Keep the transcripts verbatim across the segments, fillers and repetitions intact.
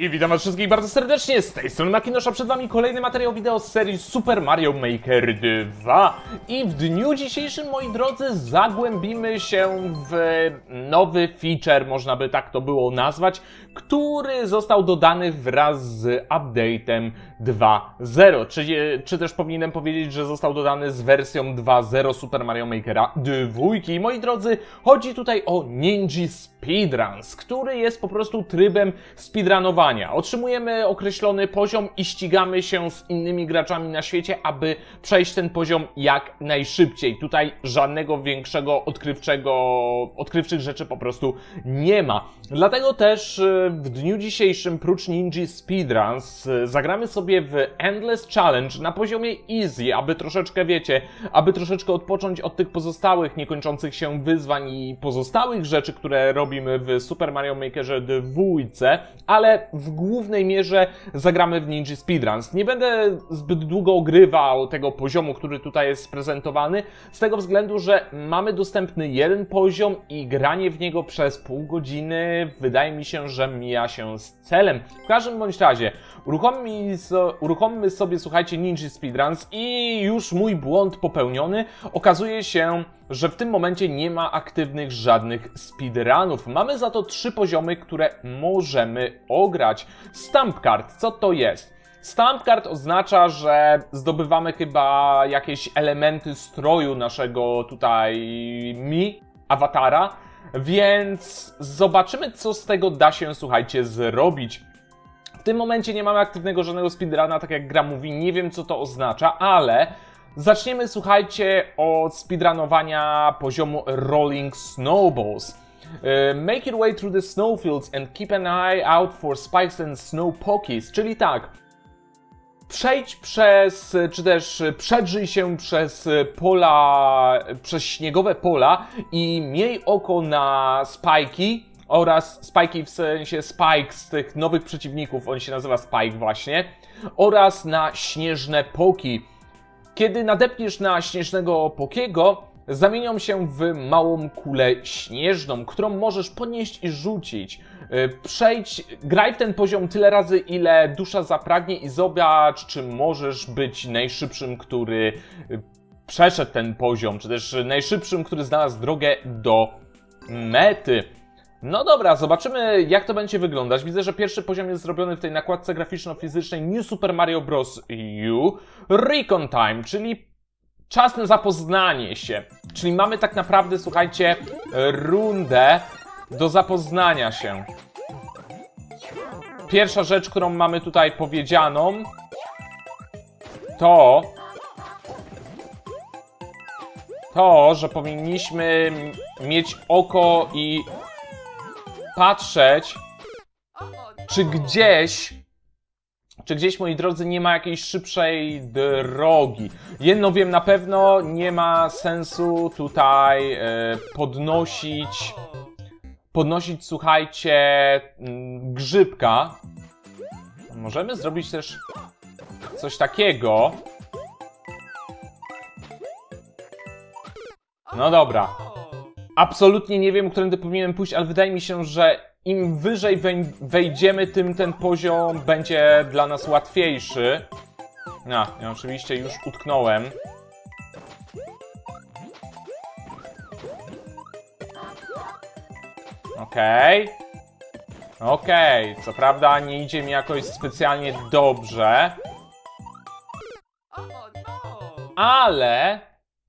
I witam was wszystkich bardzo serdecznie, z tej strony Makinosza, przed wami kolejny materiał wideo z serii Super Mario Maker dwa. I w dniu dzisiejszym, moi drodzy, zagłębimy się w nowy feature, można by tak to było nazwać, który został dodany wraz z update'em dwa zero. Czy, czy też powinienem powiedzieć, że został dodany z wersją dwa zero Super Mario Makera dwa. I moi drodzy, chodzi tutaj o Ninja Speedruns, który jest po prostu trybem speedrunowania. Otrzymujemy określony poziom i ścigamy się z innymi graczami na świecie, aby przejść ten poziom jak najszybciej. Tutaj żadnego większego odkrywczego, odkrywczych rzeczy po prostu nie ma. Dlatego też w dniu dzisiejszym, prócz Ninja Speedruns, zagramy sobie w Endless Challenge na poziomie easy, aby troszeczkę, wiecie, aby troszeczkę odpocząć od tych pozostałych niekończących się wyzwań i pozostałych rzeczy, które robimy w Super Mario Makerze dwa, ale w głównej mierze zagramy w Ninja Speedruns. Nie będę zbyt długo ogrywał tego poziomu, który tutaj jest prezentowany, z tego względu, że mamy dostępny jeden poziom i granie w niego przez pół godziny wydaje mi się, że mija się z celem. W każdym bądź razie uruchommy sobie, słuchajcie, Ninja Speedruns i już mój błąd popełniony. Okazuje się, że w tym momencie nie ma aktywnych żadnych speedrunów. Mamy za to trzy poziomy, które możemy ograć. Stamp card, co to jest? Stamp card oznacza, że zdobywamy chyba jakieś elementy stroju naszego tutaj mi, awatara, więc zobaczymy, co z tego da się, słuchajcie, zrobić. W tym momencie nie mamy aktywnego żadnego speedruna, tak jak gra mówi, nie wiem, co to oznacza, ale zaczniemy, słuchajcie, od speedrunowania poziomu Rolling Snowballs. Make your way through the snowfields and keep an eye out for spikes and snow pokis. Czyli tak, przejdź przez, czy też przedrzyj się przez pola, przez śniegowe pola i miej oko na spajki oraz spajki w sensie spike z tych nowych przeciwników, on się nazywa spike właśnie, oraz na śnieżne poki. Kiedy nadepniesz na śnieżnego pokiego, zamienią się w małą kulę śnieżną, którą możesz podnieść i rzucić. Przejdź, graj w ten poziom tyle razy, ile dusza zapragnie i zobacz, czy możesz być najszybszym, który przeszedł ten poziom, czy też najszybszym, który znalazł drogę do mety. No dobra, zobaczymy, jak to będzie wyglądać. Widzę, że pierwszy poziom jest zrobiony w tej nakładce graficzno-fizycznej New Super Mario Bros. U. Recon Time, czyli czas na zapoznanie się. Czyli mamy tak naprawdę, słuchajcie, rundę do zapoznania się. Pierwsza rzecz, którą mamy tutaj powiedzianą, to to, że powinniśmy mieć oko i patrzeć, czy gdzieś, czy gdzieś, moi drodzy, nie ma jakiejś szybszej drogi. Jedno wiem na pewno, nie ma sensu tutaj y, podnosić, podnosić, słuchajcie, grzybka. Możemy zrobić też coś takiego. No dobra. Absolutnie nie wiem, którędy powinienem pójść, ale wydaje mi się, że im wyżej wejdziemy, tym ten poziom będzie dla nas łatwiejszy. No, ja oczywiście już utknąłem. Okej. Okej, co prawda nie idzie mi jakoś specjalnie dobrze. Ale...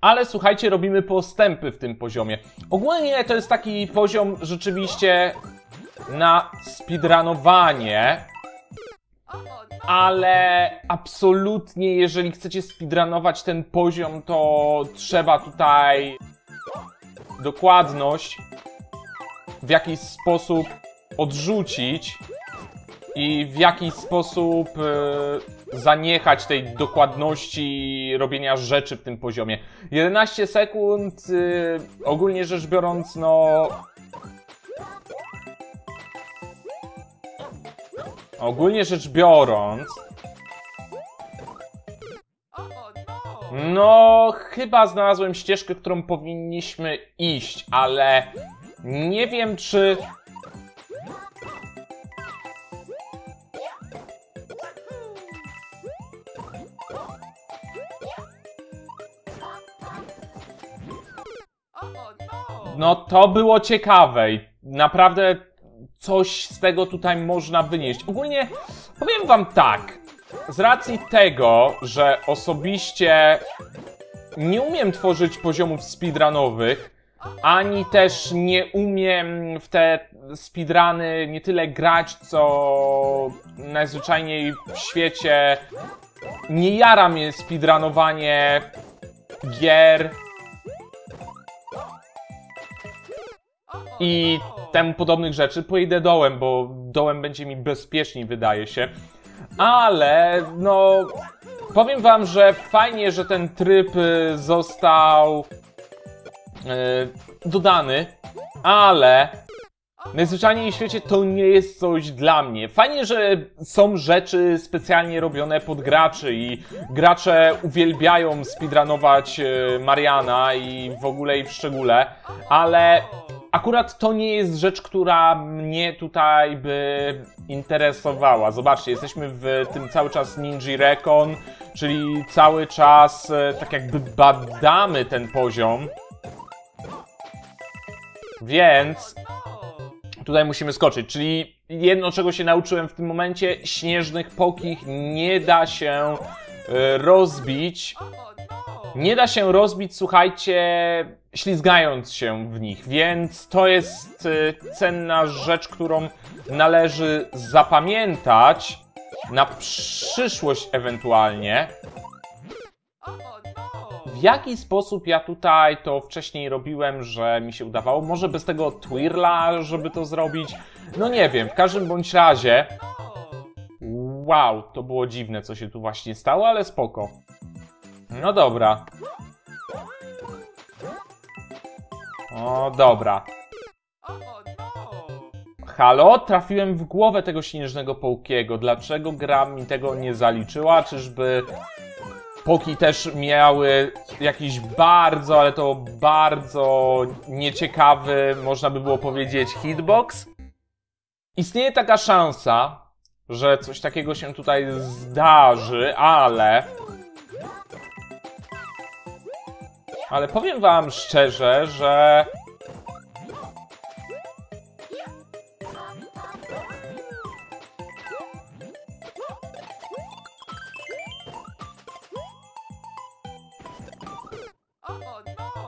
Ale słuchajcie, robimy postępy w tym poziomie. Ogólnie to jest taki poziom rzeczywiście na speedrunowanie, ale absolutnie jeżeli chcecie speedrunować ten poziom, to trzeba tutaj dokładność w jakiś sposób odrzucić i w jakiś sposób yy, zaniechać tej dokładności robienia rzeczy w tym poziomie. jedenaście sekund, yy, ogólnie rzecz biorąc, no... Ogólnie rzecz biorąc... No, chyba znalazłem ścieżkę, którą powinniśmy iść, ale nie wiem, czy... no to było ciekawe i naprawdę coś z tego tutaj można wynieść. Ogólnie powiem wam tak, z racji tego, że osobiście nie umiem tworzyć poziomów speedrunowych, ani też nie umiem w te speedruny nie tyle grać, co najzwyczajniej w świecie nie jara mnie speedrunowanie gier i temu podobnych rzeczy. Pojedę dołem, bo dołem będzie mi bezpieczniej, wydaje się. Ale no powiem wam, że fajnie, że ten tryb został yy, dodany, ale najzwyczajniej w świecie to nie jest coś dla mnie. Fajnie, że są rzeczy specjalnie robione pod graczy i gracze uwielbiają speedrunować Mariana i w ogóle i w szczególe, ale akurat to nie jest rzecz, która mnie tutaj by interesowała. Zobaczcie, jesteśmy w tym cały czas Ninja Recon, czyli cały czas tak jakby badamy ten poziom, więc tutaj musimy skoczyć, czyli jedno, czego się nauczyłem w tym momencie, śnieżnych pokich nie da się rozbić. Nie da się rozbić, słuchajcie, ślizgając się w nich, więc to jest cenna rzecz, którą należy zapamiętać na przyszłość ewentualnie. W jaki sposób ja tutaj to wcześniej robiłem, że mi się udawało? Może bez tego twirla, żeby to zrobić? No nie wiem, w każdym bądź razie... Wow, to było dziwne, co się tu właśnie stało, ale spoko. No dobra. O, dobra. Halo? Trafiłem w głowę tego śnieżnego połkiego. Dlaczego gra mi tego nie zaliczyła? Czyżby... Poki też miały jakiś bardzo, ale to bardzo nieciekawy, można by było powiedzieć, hitbox. Istnieje taka szansa, że coś takiego się tutaj zdarzy, ale... Ale powiem wam szczerze, że...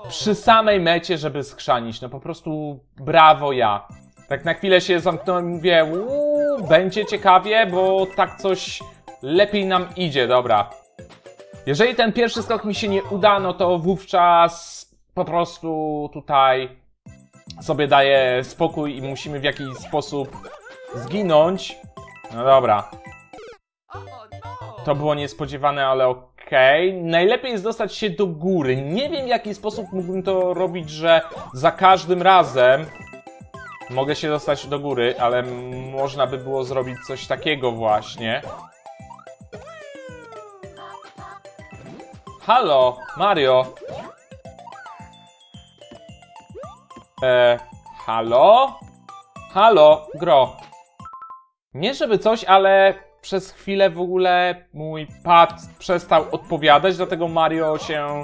Przy samej mecie, żeby skrzanić, no po prostu brawo ja. Tak na chwilę się zamknąłem i mówię, uuu, będzie ciekawie, bo tak coś lepiej nam idzie, dobra. Jeżeli ten pierwszy skok mi się nie uda, no to wówczas po prostu tutaj sobie daję spokój i musimy w jakiś sposób zginąć. No dobra. To było niespodziewane, ale okej. Okay. Najlepiej jest dostać się do góry. Nie wiem, w jaki sposób mógłbym to robić, że za każdym razem mogę się dostać do góry, ale można by było zrobić coś takiego właśnie. Halo, Mario. E, halo? Halo, gro. Nie żeby coś, ale... Przez chwilę w ogóle mój pad przestał odpowiadać, dlatego Mario się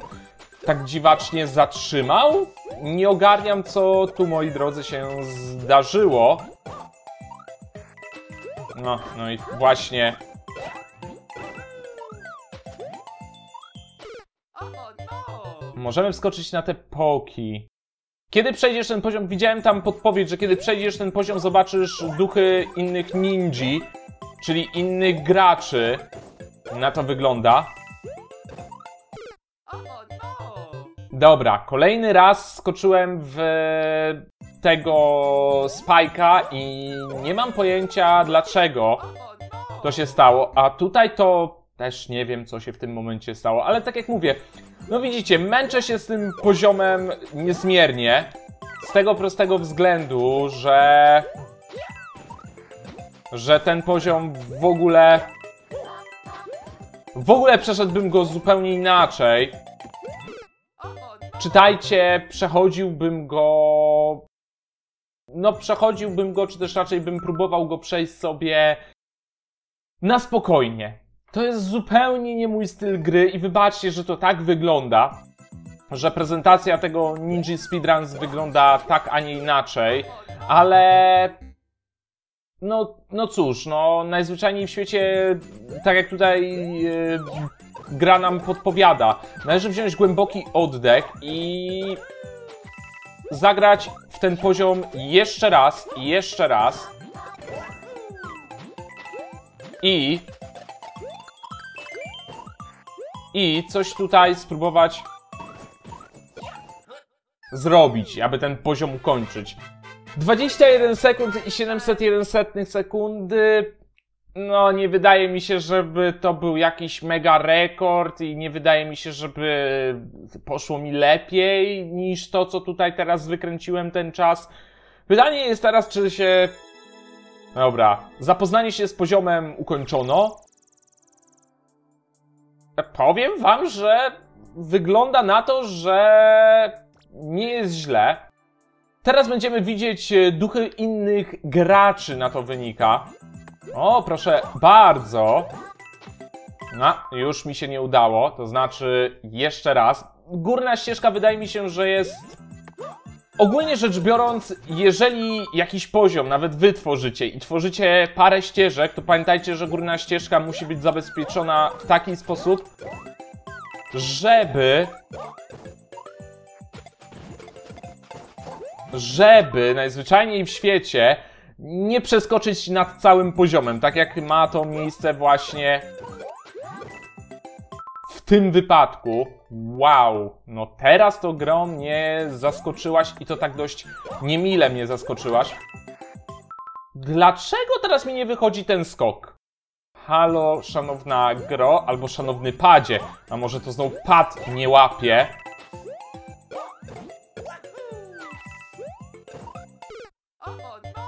tak dziwacznie zatrzymał. Nie ogarniam, co tu, moi drodzy, się zdarzyło. No, no i właśnie. Możemy wskoczyć na te poki. Kiedy przejdziesz ten poziom, widziałem tam podpowiedź, że kiedy przejdziesz ten poziom, zobaczysz duchy innych ninji. Czyli innych graczy. Na to wygląda. Dobra, kolejny raz skoczyłem w tego Spike'a i nie mam pojęcia, dlaczego to się stało. A tutaj to też nie wiem, co się w tym momencie stało. Ale tak jak mówię, no widzicie, męczę się z tym poziomem niezmiernie. Z tego prostego względu, że... że ten poziom w ogóle... W ogóle przeszedłbym go zupełnie inaczej. Czytajcie, przechodziłbym go... No przechodziłbym go, czy też raczej bym próbował go przejść sobie na spokojnie. To jest zupełnie nie mój styl gry i wybaczcie, że to tak wygląda. że prezentacja tego Ninja Speedruns wygląda tak, a nie inaczej, ale no, no cóż, no najzwyczajniej w świecie, tak jak tutaj yy, gra nam podpowiada, należy wziąć głęboki oddech i zagrać w ten poziom jeszcze raz i jeszcze raz i i coś tutaj spróbować zrobić, aby ten poziom ukończyć. dwadzieścia jeden sekund i siedemset jeden setnych sekundy. No nie wydaje mi się, żeby to był jakiś mega rekord i nie wydaje mi się, żeby poszło mi lepiej niż to, co tutaj teraz wykręciłem ten czas. Pytanie jest teraz, czy się... Dobra, zapoznanie się z poziomem ukończono. Powiem wam, że wygląda na to, że nie jest źle. Teraz będziemy widzieć duchy innych graczy, na to wynika. O, proszę bardzo. No, już mi się nie udało, to znaczy jeszcze raz. Górna ścieżka wydaje mi się, że jest... Ogólnie rzecz biorąc, jeżeli jakiś poziom nawet wy tworzycie i tworzycie parę ścieżek, to pamiętajcie, że górna ścieżka musi być zabezpieczona w taki sposób, żeby... żeby najzwyczajniej w świecie nie przeskoczyć nad całym poziomem, tak jak ma to miejsce właśnie w tym wypadku. Wow, no teraz to grą mnie zaskoczyłaś i to tak dość niemile mnie zaskoczyłaś. Dlaczego teraz mi nie wychodzi ten skok? Halo, szanowna gro, albo szanowny padzie, a może to znowu pad nie łapie?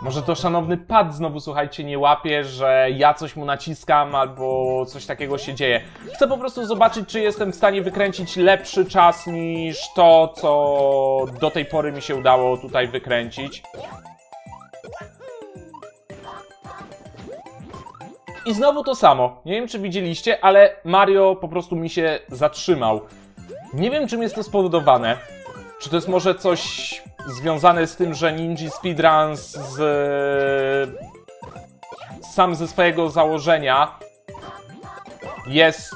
Może to szanowny pad znowu, słuchajcie, nie łapie, że ja coś mu naciskam albo coś takiego się dzieje. Chcę po prostu zobaczyć, czy jestem w stanie wykręcić lepszy czas niż to, co do tej pory mi się udało tutaj wykręcić. I znowu to samo. Nie wiem, czy widzieliście, ale Mario po prostu mi się zatrzymał. Nie wiem, czym jest to spowodowane. Czy to jest może coś... związane z tym, że Ninja Speedruns z, sam ze swojego założenia jest,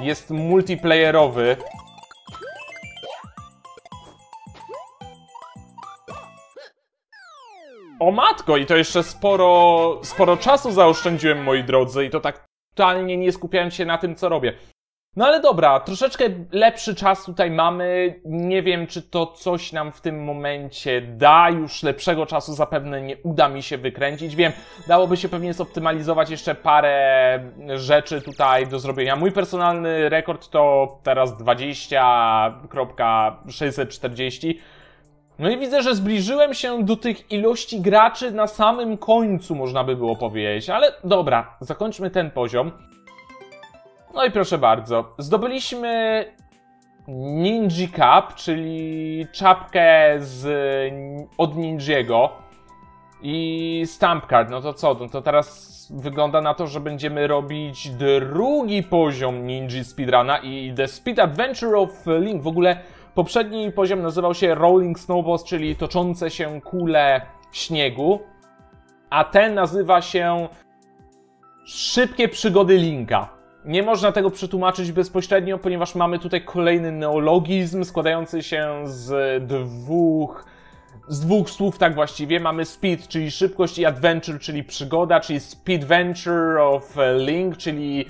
jest multiplayerowy. O matko, i to jeszcze sporo, sporo czasu zaoszczędziłem, moi drodzy, i to tak totalnie nie skupiałem się na tym, co robię. No ale dobra, troszeczkę lepszy czas tutaj mamy, nie wiem, czy to coś nam w tym momencie da, już lepszego czasu zapewne nie uda mi się wykręcić, wiem, dałoby się pewnie zoptymalizować jeszcze parę rzeczy tutaj do zrobienia. Mój personalny rekord to teraz dwadzieścia sześćset czterdzieści. No i widzę, że zbliżyłem się do tych ilości graczy na samym końcu, można by było powiedzieć, ale dobra, zakończmy ten poziom. No i proszę bardzo, zdobyliśmy Ninja Cap, czyli czapkę z, od Ninjiego i Stamp Card. No to co, no to teraz wygląda na to, że będziemy robić drugi poziom Ninja Speedruna i The Speed Adventure of Link. W ogóle poprzedni poziom nazywał się Rolling Snowballs, czyli toczące się kule śniegu, a ten nazywa się Szybkie Przygody Linka. Nie można tego przetłumaczyć bezpośrednio, ponieważ mamy tutaj kolejny neologizm składający się z dwóch, z dwóch słów tak właściwie. Mamy speed, czyli szybkość, i adventure, czyli przygoda, czyli speedventure of Link, czyli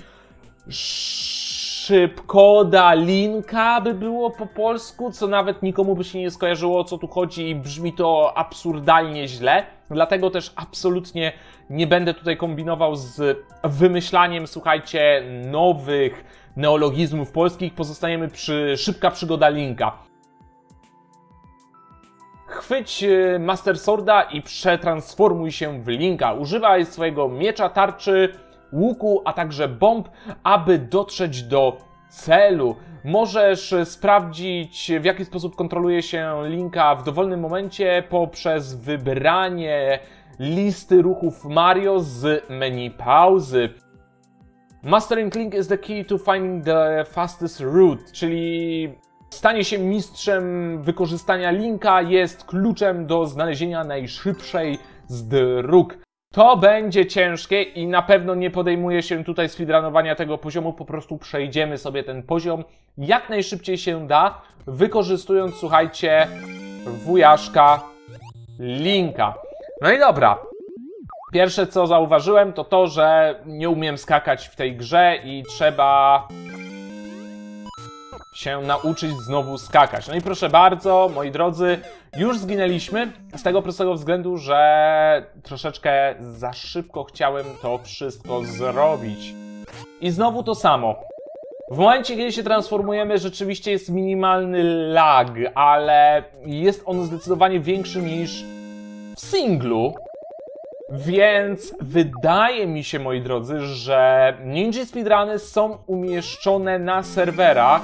szybkoda Linka by było po polsku, co nawet nikomu by się nie skojarzyło, o co tu chodzi, i brzmi to absurdalnie źle. Dlatego też absolutnie nie będę tutaj kombinował z wymyślaniem, słuchajcie, nowych neologizmów polskich. Pozostaniemy przy Szybka Przygoda Linka. Chwyć Master Sworda i przetransformuj się w Linka. Używaj swojego miecza, tarczy, łuku, a także bomb, aby dotrzeć do celu. Możesz sprawdzić, w jaki sposób kontroluje się Linka w dowolnym momencie poprzez wybranie listy ruchów Mario z menu pauzy. Mastering Link is the key to finding the fastest route, czyli Stanie się mistrzem wykorzystania Linka jest kluczem do znalezienia najszybszej z dróg. To będzie ciężkie i na pewno nie podejmuje się tutaj speedrunowania tego poziomu, po prostu przejdziemy sobie ten poziom jak najszybciej się da, wykorzystując, słuchajcie, wujaszka Linka. No i dobra. Pierwsze co zauważyłem to to, że nie umiem skakać w tej grze i trzeba się nauczyć znowu skakać. No i proszę bardzo, moi drodzy, już zginęliśmy z tego prostego względu, że troszeczkę za szybko chciałem to wszystko zrobić. I znowu to samo. W momencie, kiedy się transformujemy, rzeczywiście jest minimalny lag, ale jest on zdecydowanie większy niż w singlu. Więc wydaje mi się, moi drodzy, że Ninja Speedruny są umieszczone na serwerach,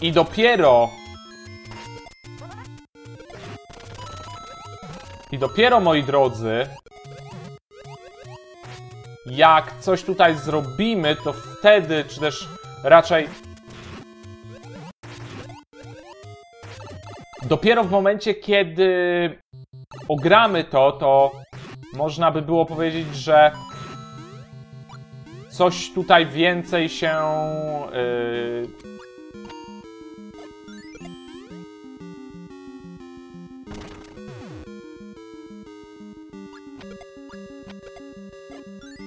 i dopiero... I dopiero, moi drodzy, jak coś tutaj zrobimy, to wtedy, czy też raczej... Dopiero w momencie, kiedy ogramy to, to można by było powiedzieć, że coś tutaj więcej się... Yy...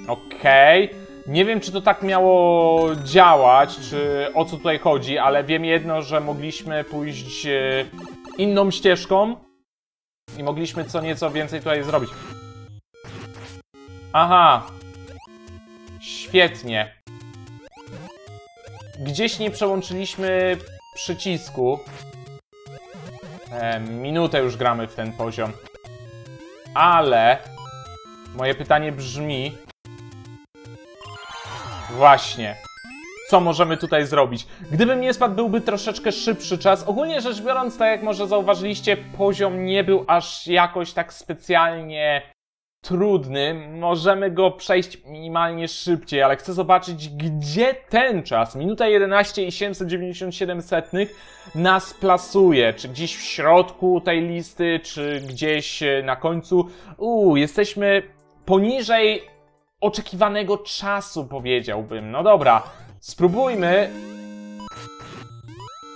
Okej, okay. Nie wiem, czy to tak miało działać, czy o co tutaj chodzi, ale wiem jedno, że mogliśmy pójść inną ścieżką i mogliśmy co nieco więcej tutaj zrobić. Aha, świetnie. Gdzieś nie przełączyliśmy przycisku. E, minutę już gramy w ten poziom, ale moje pytanie brzmi... Właśnie. Co możemy tutaj zrobić? Gdybym nie spadł, byłby troszeczkę szybszy czas. Ogólnie rzecz biorąc, tak jak może zauważyliście, poziom nie był aż jakoś tak specjalnie trudny. Możemy go przejść minimalnie szybciej, ale chcę zobaczyć, gdzie ten czas, minuta jedenaście i siedemset dziewięćdziesiąt siedem setnych, nas plasuje. Czy gdzieś w środku tej listy, czy gdzieś na końcu. Uuu, jesteśmy poniżej... oczekiwanego czasu, powiedziałbym. No dobra, spróbujmy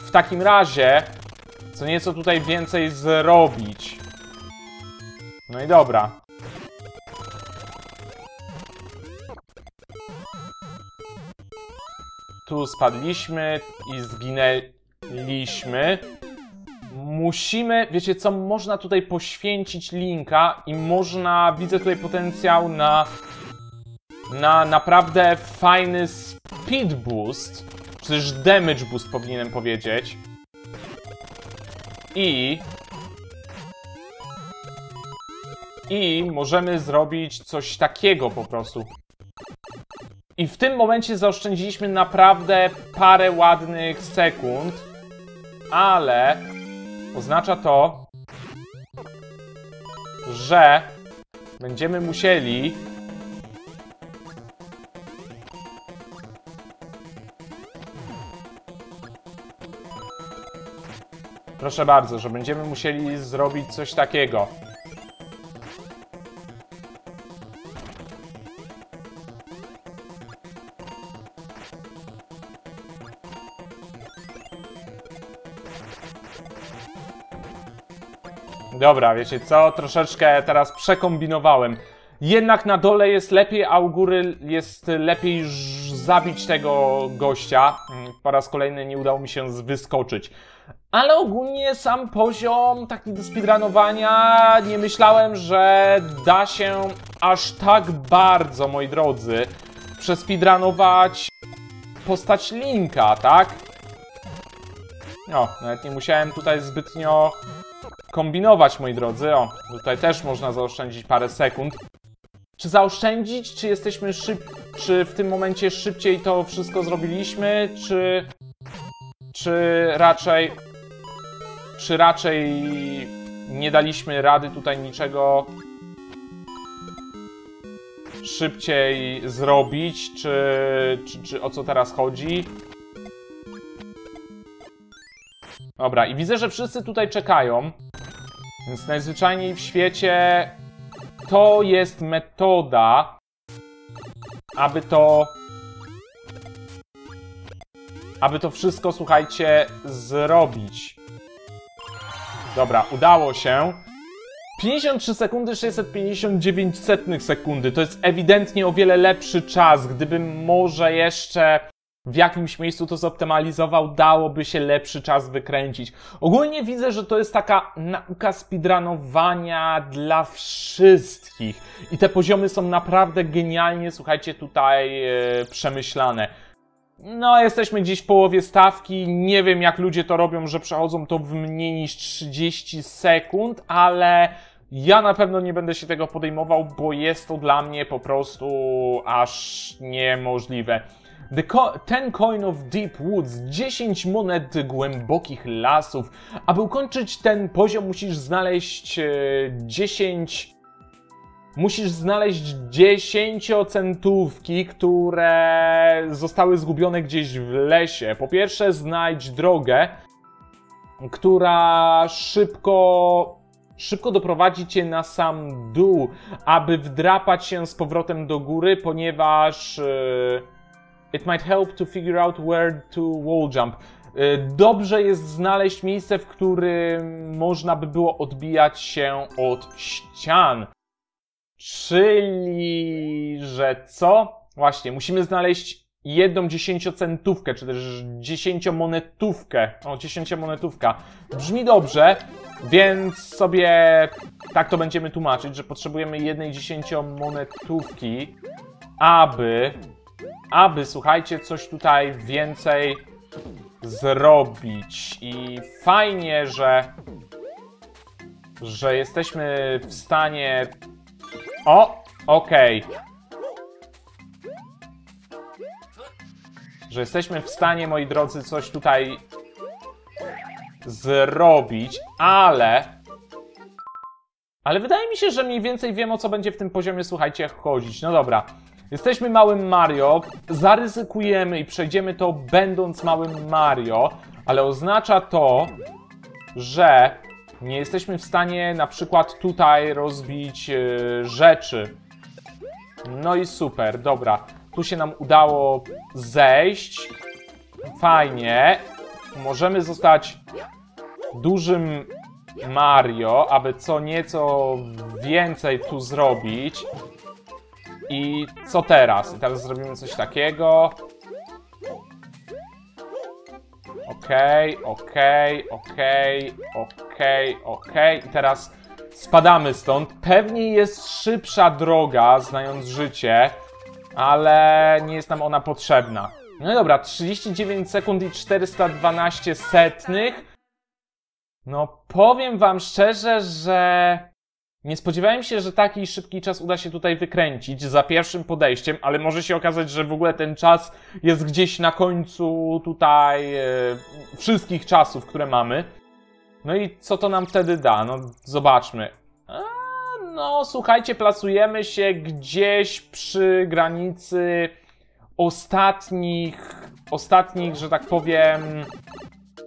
w takim razie co nieco tutaj więcej zrobić. No i dobra. Tu spadliśmy i zginęliśmy. Musimy, wiecie co, można tutaj poświęcić Linka i można, widzę tutaj potencjał na... na naprawdę fajny speed boost, czy też damage boost powinienem powiedzieć. I... I możemy zrobić coś takiego po prostu. I w tym momencie zaoszczędziliśmy naprawdę parę ładnych sekund, ale oznacza to, że będziemy musieli... Proszę bardzo, że będziemy musieli zrobić coś takiego. Dobra, wiecie co? Troszeczkę teraz przekombinowałem. Jednak na dole jest lepiej, a u góry jest lepiej zabić tego gościa. Po raz kolejny nie udało mi się wyskoczyć. Ale ogólnie sam poziom taki do speedrunowania, nie myślałem, że da się aż tak bardzo, moi drodzy, przespeedrunować postać Linka, tak? O, nawet nie musiałem tutaj zbytnio kombinować, moi drodzy. O, tutaj też można zaoszczędzić parę sekund. Czy zaoszczędzić, czy jesteśmy szyb... czy w tym momencie szybciej to wszystko zrobiliśmy, czy... czy raczej... czy raczej nie daliśmy rady tutaj niczego szybciej zrobić, czy, czy, czy o co teraz chodzi. Dobra, i widzę, że wszyscy tutaj czekają, więc najzwyczajniej w świecie to jest metoda, aby to... aby to wszystko, słuchajcie, zrobić. Dobra, udało się. pięćdziesiąt trzy sekundy, sześćset pięćdziesiąt dziewięć setnych sekundy. To jest ewidentnie o wiele lepszy czas. Gdybym może jeszcze w jakimś miejscu to zoptymalizował, dałoby się lepszy czas wykręcić. Ogólnie widzę, że to jest taka nauka speedrunowania dla wszystkich. I te poziomy są naprawdę genialnie, słuchajcie, tutaj yy, przemyślane. No, jesteśmy gdzieś w połowie stawki, nie wiem jak ludzie to robią, że przechodzą to w mniej niż trzydzieści sekund, ale ja na pewno nie będę się tego podejmował, bo jest to dla mnie po prostu aż niemożliwe. The Ten Coin of Deep Woods, dziesięć monet głębokich lasów. Aby ukończyć ten poziom musisz znaleźć dziesięć... Musisz znaleźć dziesięciocentówki, które zostały zgubione gdzieś w lesie. Po pierwsze, znajdź drogę, która szybko, szybko doprowadzi cię na sam dół, aby wdrapać się z powrotem do góry, ponieważ it might help to figure out where to wall jump. Dobrze jest znaleźć miejsce, w którym można by było odbijać się od ścian. Czyli, że co? Właśnie, musimy znaleźć jedną dziesięciocentówkę, czy też dziesięciomonetówkę. O, dziesięciomonetówka. Brzmi dobrze, więc sobie tak to będziemy tłumaczyć, że potrzebujemy jednej dziesięciomonetówki, aby, aby, słuchajcie, coś tutaj więcej zrobić. I fajnie, że, że jesteśmy w stanie... O, okej. Okay. Że jesteśmy w stanie, moi drodzy, coś tutaj zrobić, ale... Ale wydaje mi się, że mniej więcej wiem, o co będzie w tym poziomie, słuchajcie, chodzić. No dobra. Jesteśmy małym Mario. Zaryzykujemy i przejdziemy to, będąc małym Mario, ale oznacza to, że... nie jesteśmy w stanie na przykład tutaj rozbić yy, rzeczy. No i super, dobra. Tu się nam udało zejść. Fajnie. Możemy zostać dużym Mario, aby co nieco więcej tu zrobić. I co teraz? I teraz zrobimy coś takiego. Okej, okay, okej, okay, okej, okay, okej, okay, okej. Okay. I teraz spadamy stąd. Pewnie jest szybsza droga, znając życie, ale nie jest nam ona potrzebna. No i dobra, trzydzieści dziewięć sekund i czterysta dwanaście setnych. No powiem wam szczerze, że nie spodziewałem się, że taki szybki czas uda się tutaj wykręcić za pierwszym podejściem, ale może się okazać, że w ogóle ten czas jest gdzieś na końcu tutaj e, wszystkich czasów, które mamy. No i co to nam wtedy da? No zobaczmy. A, no słuchajcie, plasujemy się gdzieś przy granicy ostatnich, ostatnich, że tak powiem,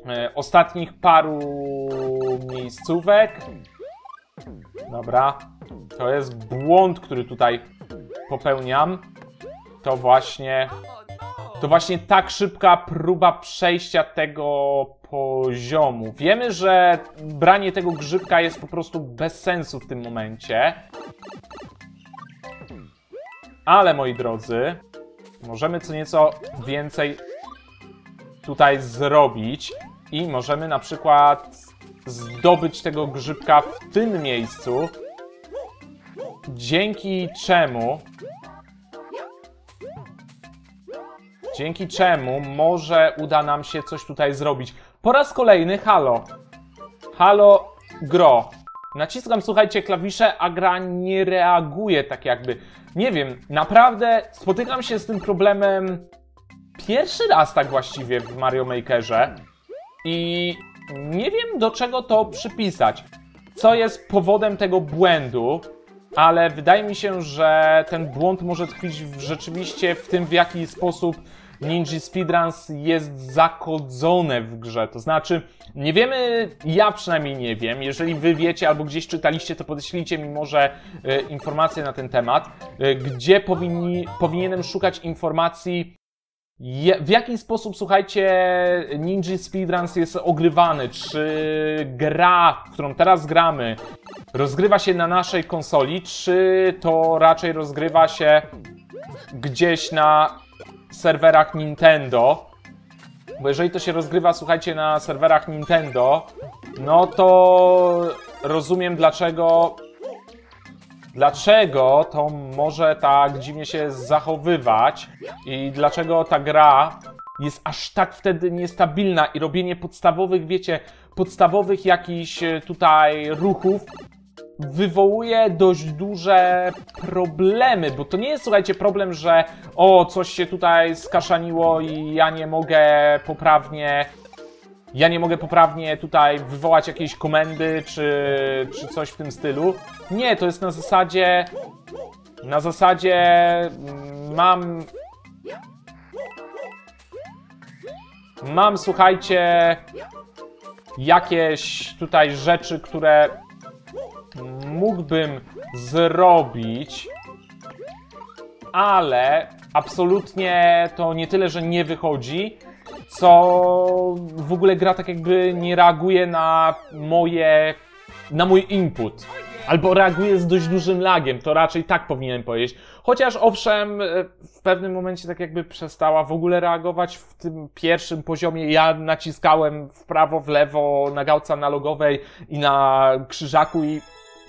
e, ostatnich paru miejscówek. Dobra, to jest błąd, który tutaj popełniam. To właśnie, to właśnie tak szybka próba przejścia tego poziomu. Wiemy, że branie tego grzybka jest po prostu bez sensu w tym momencie. Ale moi drodzy, możemy co nieco więcej tutaj zrobić i możemy na przykład zdobyć tego grzybka w tym miejscu, dzięki czemu dzięki czemu może uda nam się coś tutaj zrobić. Po raz kolejny halo. Halo gro. Naciskam, słuchajcie, klawisze, a gra nie reaguje tak jakby. Nie wiem, naprawdę spotykam się z tym problemem pierwszy raz tak właściwie w Mario Makerze i nie wiem, do czego to przypisać. Co jest powodem tego błędu? ale wydaje mi się, że ten błąd może tkwić w, rzeczywiście w tym, w jaki sposób Ninja Speedruns jest zakodzone w grze, to znaczy nie wiemy, ja przynajmniej nie wiem, jeżeli wy wiecie albo gdzieś czytaliście, to podeślijcie mi może e, informacje na ten temat, e, gdzie powinni, powinienem szukać informacji, je, w jaki sposób, słuchajcie, Ninja Speedruns jest ogrywany, czy gra, w którą teraz gramy, rozgrywa się na naszej konsoli, czy to raczej rozgrywa się gdzieś na serwerach Nintendo, bo jeżeli to się rozgrywa, słuchajcie, na serwerach Nintendo, no to rozumiem, dlaczego dlaczego to może tak dziwnie się zachowywać i dlaczego ta gra jest aż tak wtedy niestabilna i robienie podstawowych, wiecie, podstawowych jakichś tutaj ruchów wywołuje dość duże problemy, bo to nie jest, słuchajcie, problem, że o, coś się tutaj skaszaniło i ja nie mogę poprawnie, ja nie mogę poprawnie tutaj wywołać jakiejś komendy, czy, czy coś w tym stylu. Nie, to jest na zasadzie, na zasadzie mam, mam, słuchajcie, jakieś tutaj rzeczy, które mógłbym zrobić, ale absolutnie to nie tyle, że nie wychodzi, co w ogóle gra tak jakby nie reaguje na moje, na mój input. Albo reaguje z dość dużym lagiem, to raczej tak powinienem powiedzieć. Chociaż owszem, w pewnym momencie tak jakby przestała w ogóle reagować w tym pierwszym poziomie. Ja naciskałem w prawo, w lewo na gałce analogowej i na krzyżaku i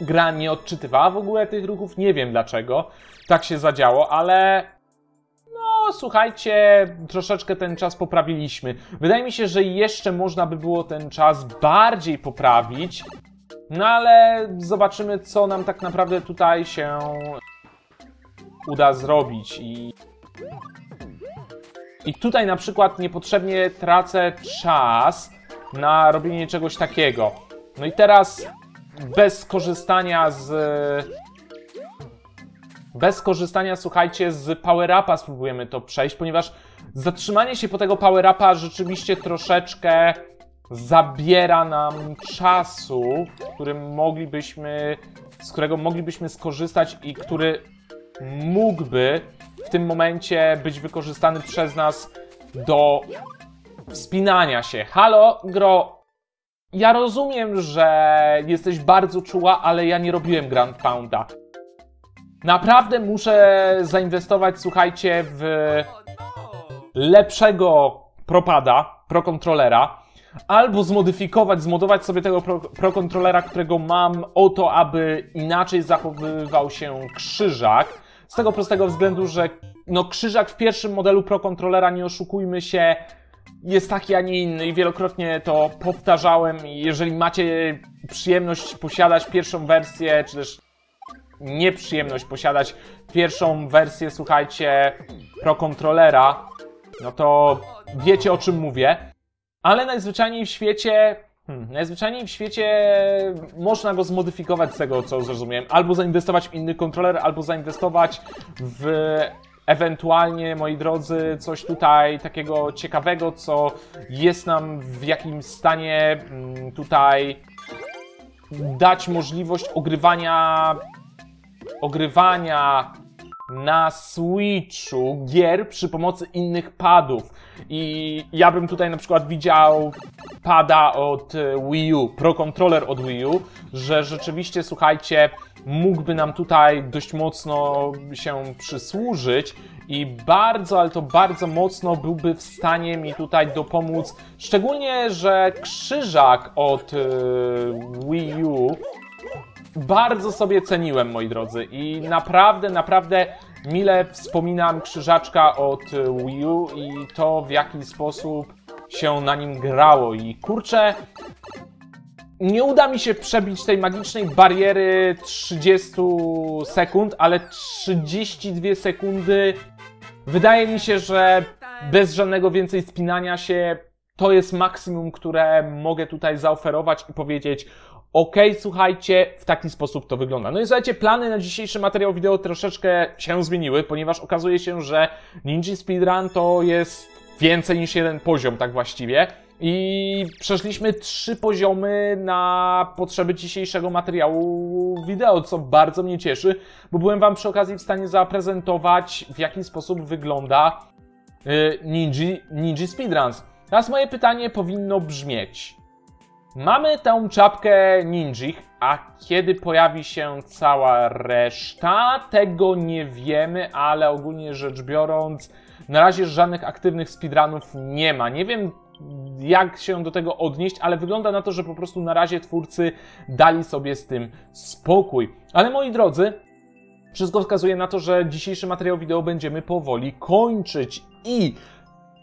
gra nie odczytywała w ogóle tych ruchów. Nie wiem dlaczego tak się zadziało, ale no słuchajcie, troszeczkę ten czas poprawiliśmy. Wydaje mi się, że jeszcze można by było ten czas bardziej poprawić. No ale zobaczymy, co nam tak naprawdę tutaj się uda zrobić i... I tutaj na przykład niepotrzebnie tracę czas na robienie czegoś takiego. No i teraz bez korzystania z... Bez korzystania, słuchajcie, z power-upa spróbujemy to przejść, ponieważ zatrzymanie się po tego power-upa rzeczywiście troszeczkę zabiera nam czasu, którym moglibyśmy, z którego moglibyśmy skorzystać i który mógłby w tym momencie być wykorzystany przez nas do wspinania się. Halo, gro, ja rozumiem, że jesteś bardzo czuła, ale ja nie robiłem Grand Pounda. Naprawdę muszę zainwestować, słuchajcie, w lepszego propada, pro-kontrolera, albo zmodyfikować, zmodować sobie tego pro-kontrolera, którego mam, o to, aby inaczej zachowywał się krzyżak. Z tego prostego względu, że no, krzyżak w pierwszym modelu pro-kontrolera, nie oszukujmy się, jest taki, a nie inny i wielokrotnie to powtarzałem. Jeżeli macie przyjemność posiadać pierwszą wersję, czy też nieprzyjemność posiadać pierwszą wersję, słuchajcie, pro-kontrolera, no to wiecie, o czym mówię. Ale najzwyczajniej w świecie, hmm, najzwyczajniej w świecie można go zmodyfikować z tego, co zrozumiałem. Albo zainwestować w inny kontroler, albo zainwestować w ewentualnie, moi drodzy, coś tutaj takiego ciekawego, co jest nam w jakimś stanie tutaj dać możliwość ogrywania, ogrywania na Switchu gier przy pomocy innych padów. I ja bym tutaj na przykład widział pada od Wii U, Pro Controller od Wii U, że rzeczywiście, słuchajcie, mógłby nam tutaj dość mocno się przysłużyć i bardzo, ale to bardzo mocno byłby w stanie mi tutaj dopomóc. Szczególnie, że krzyżak od Wii U bardzo sobie ceniłem, moi drodzy, i naprawdę, naprawdę mile wspominam krzyżaczka od Wii U i to, w jaki sposób się na nim grało. I kurczę, nie uda mi się przebić tej magicznej bariery trzydziestu sekund, ale trzydzieści dwie sekundy. Wydaje mi się, że bez żadnego więcej spinania się to jest maksimum, które mogę tutaj zaoferować i powiedzieć: OK, słuchajcie, w taki sposób to wygląda. No i słuchajcie, plany na dzisiejszy materiał wideo troszeczkę się zmieniły, ponieważ okazuje się, że Ninja Speedrun to jest więcej niż jeden poziom, tak właściwie. I przeszliśmy trzy poziomy na potrzeby dzisiejszego materiału wideo, co bardzo mnie cieszy, bo byłem Wam przy okazji w stanie zaprezentować, w jaki sposób wygląda yy, Ninja, Ninja Speedruns. Teraz moje pytanie powinno brzmieć. Mamy tę czapkę ninjich, a kiedy pojawi się cała reszta, tego nie wiemy, ale ogólnie rzecz biorąc, na razie żadnych aktywnych speedrunów nie ma. Nie wiem, jak się do tego odnieść, ale wygląda na to, że po prostu na razie twórcy dali sobie z tym spokój. Ale moi drodzy, wszystko wskazuje na to, że dzisiejszy materiał wideo będziemy powoli kończyć i...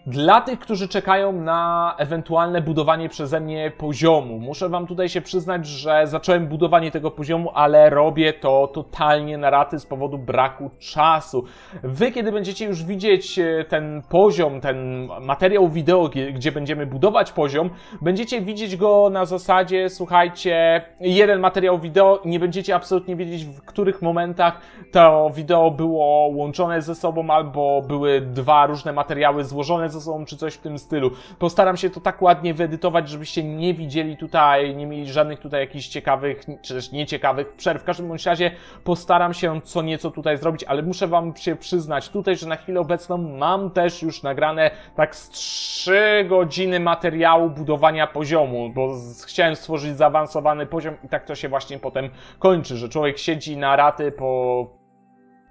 Dla tych, którzy czekają na ewentualne budowanie przeze mnie poziomu, muszę Wam tutaj się przyznać, że zacząłem budowanie tego poziomu, ale robię to totalnie na raty z powodu braku czasu. Wy, kiedy będziecie już widzieć ten poziom, ten materiał wideo, gdzie będziemy budować poziom, będziecie widzieć go na zasadzie, słuchajcie, jeden materiał wideo, nie będziecie absolutnie wiedzieć, w których momentach to wideo było łączone ze sobą, albo były dwa różne materiały złożone ze sobą, czy coś w tym stylu. Postaram się to tak ładnie wyedytować, żebyście nie widzieli tutaj, nie mieli żadnych tutaj jakichś ciekawych, czy też nieciekawych przerw. W każdym bądź razie postaram się co nieco tutaj zrobić, ale muszę Wam się przyznać tutaj, że na chwilę obecną mam też już nagrane tak z trzy godziny materiału budowania poziomu, bo chciałem stworzyć zaawansowany poziom i tak to się właśnie potem kończy, że człowiek siedzi na raty po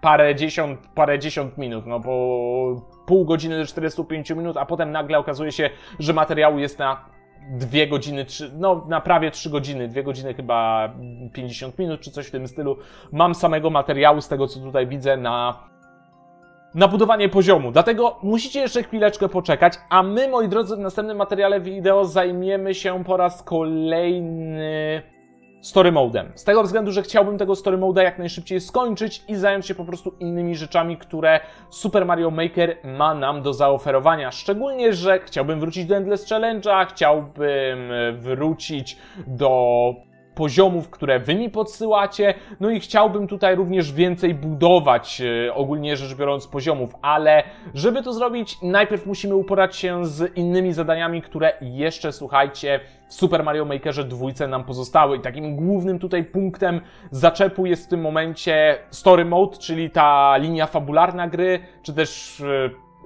parę dziesiąt, parę dziesiąt minut, no bo... pół godziny do czterdziestu pięciu minut, a potem nagle okazuje się, że materiału jest na dwie godziny, trzy, no na prawie trzy godziny, dwie godziny chyba pięćdziesiąt minut czy coś w tym stylu. Mam samego materiału z tego, co tutaj widzę, na, na budowanie poziomu. Dlatego musicie jeszcze chwileczkę poczekać, a my, moi drodzy, w następnym materiale wideo zajmiemy się po raz kolejny... Story Modem. Z tego względu, że chciałbym tego Story Mode'a jak najszybciej skończyć i zająć się po prostu innymi rzeczami, które Super Mario Maker ma nam do zaoferowania. Szczególnie, że chciałbym wrócić do Endless Challenge'a, chciałbym wrócić do poziomów, które Wy mi podsyłacie, no i chciałbym tutaj również więcej budować, ogólnie rzecz biorąc, poziomów, ale żeby to zrobić, najpierw musimy uporać się z innymi zadaniami, które jeszcze, słuchajcie, w Super Mario Makerze dwójce nam pozostały. I takim głównym tutaj punktem zaczepu jest w tym momencie Story Mode, czyli ta linia fabularna gry, czy też...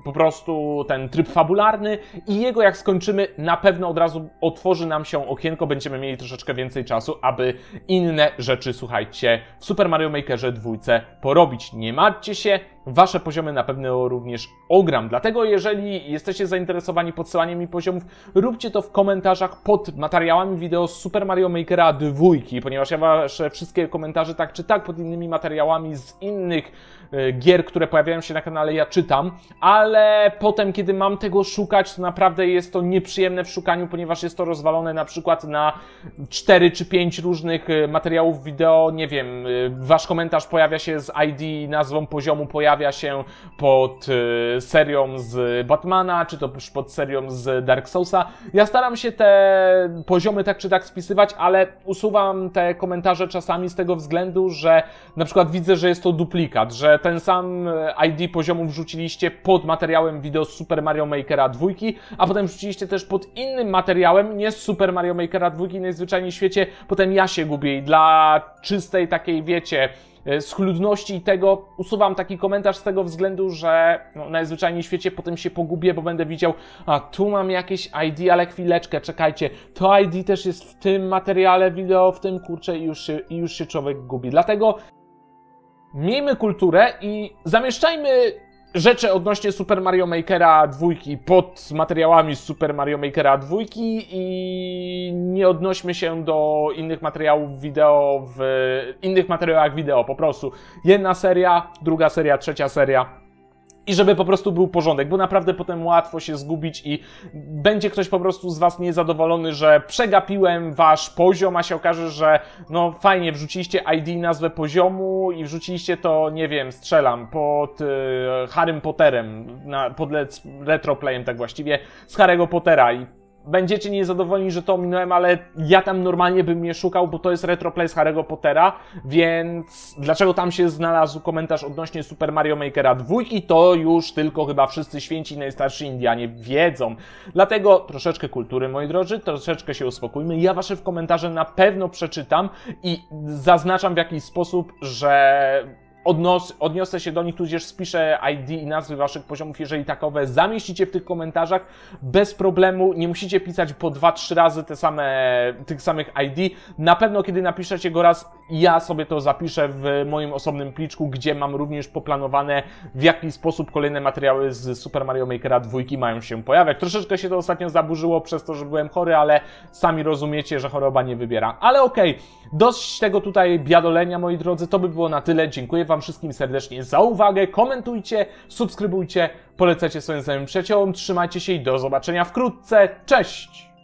po prostu ten tryb fabularny i jego jak skończymy, na pewno od razu otworzy nam się okienko, będziemy mieli troszeczkę więcej czasu, aby inne rzeczy, słuchajcie, w Super Mario Makerze dwójce porobić. Nie martwcie się, Wasze poziomy na pewno również ogram. Dlatego jeżeli jesteście zainteresowani podsyłaniem mi poziomów, róbcie to w komentarzach pod materiałami wideo z Super Mario Makera dwa, ponieważ ja Wasze wszystkie komentarze tak czy tak pod innymi materiałami z innych y, gier, które pojawiają się na kanale, ja czytam, ale potem, kiedy mam tego szukać, to naprawdę jest to nieprzyjemne w szukaniu, ponieważ jest to rozwalone na przykład na cztery czy pięć różnych materiałów wideo, nie wiem, y, Wasz komentarz pojawia się z I D, nazwą poziomu pojawia Pojawia się pod serią z Batmana, czy to już pod serią z Dark Soulsa. Ja staram się te poziomy tak czy tak spisywać, ale usuwam te komentarze czasami z tego względu, że na przykład widzę, że jest to duplikat, że ten sam I D poziomu wrzuciliście pod materiałem wideo z Super Mario Makera dwa, a potem wrzuciliście też pod innym materiałem, nie z Super Mario Makera dwa, najzwyczajniej w świecie. Potem ja się gubię i dla czystej takiej, wiecie... schludności i tego usuwam taki komentarz z tego względu, że no, najzwyczajniej w świecie potem się pogubię, bo będę widział, a tu mam jakieś I D, ale chwileczkę, czekajcie, to I D też jest w tym materiale wideo, w tym kurczę i już się, i już się człowiek gubi. Dlatego miejmy kulturę i zamieszczajmy rzeczy odnośnie Super Mario Makera dwa pod materiałami z Super Mario Makera dwa i nie odnośmy się do innych materiałów wideo w innych materiałach wideo, po prostu. Jedna seria, druga seria, trzecia seria i żeby po prostu był porządek, bo naprawdę potem łatwo się zgubić i będzie ktoś po prostu z Was niezadowolony, że przegapiłem Wasz poziom, a się okaże, że no fajnie, wrzuciliście I D, nazwę poziomu i wrzuciliście to, nie wiem, strzelam, pod y, Harrym Potterem, na, pod Let's Retroplayem tak właściwie, z Harry'ego Pottera i Będziecie niezadowoleni, że to ominąłem, ale ja tam normalnie bym nie szukał, bo to jest retroplay z Harry'ego Pottera, więc dlaczego tam się znalazł komentarz odnośnie Super Mario Makera dwa, to już tylko chyba wszyscy święci i najstarsi Indianie wiedzą. Dlatego troszeczkę kultury, moi drodzy, troszeczkę się uspokójmy. Ja wasze w komentarze na pewno przeczytam i zaznaczam w jakiś sposób, że... Odnos, odniosę się do nich, tudzież spiszę I D i nazwy waszych poziomów, jeżeli takowe zamieścicie w tych komentarzach bez problemu, nie musicie pisać po dwa trzy razy te same, tych samych I D. Na pewno kiedy napiszecie go raz, ja sobie to zapiszę w moim osobnym pliczku, gdzie mam również poplanowane, w jaki sposób kolejne materiały z Super Mario Makera dwa mają się pojawiać. Troszeczkę się to ostatnio zaburzyło przez to, że byłem chory, ale sami rozumiecie, że choroba nie wybiera. Ale okej, okay, dość tego tutaj biadolenia, moi drodzy, to by było na tyle. Dziękuję wam Wam wszystkim serdecznie za uwagę, komentujcie, subskrybujcie, polecajcie swoim znajomym przyjaciołom, trzymajcie się i do zobaczenia wkrótce, cześć!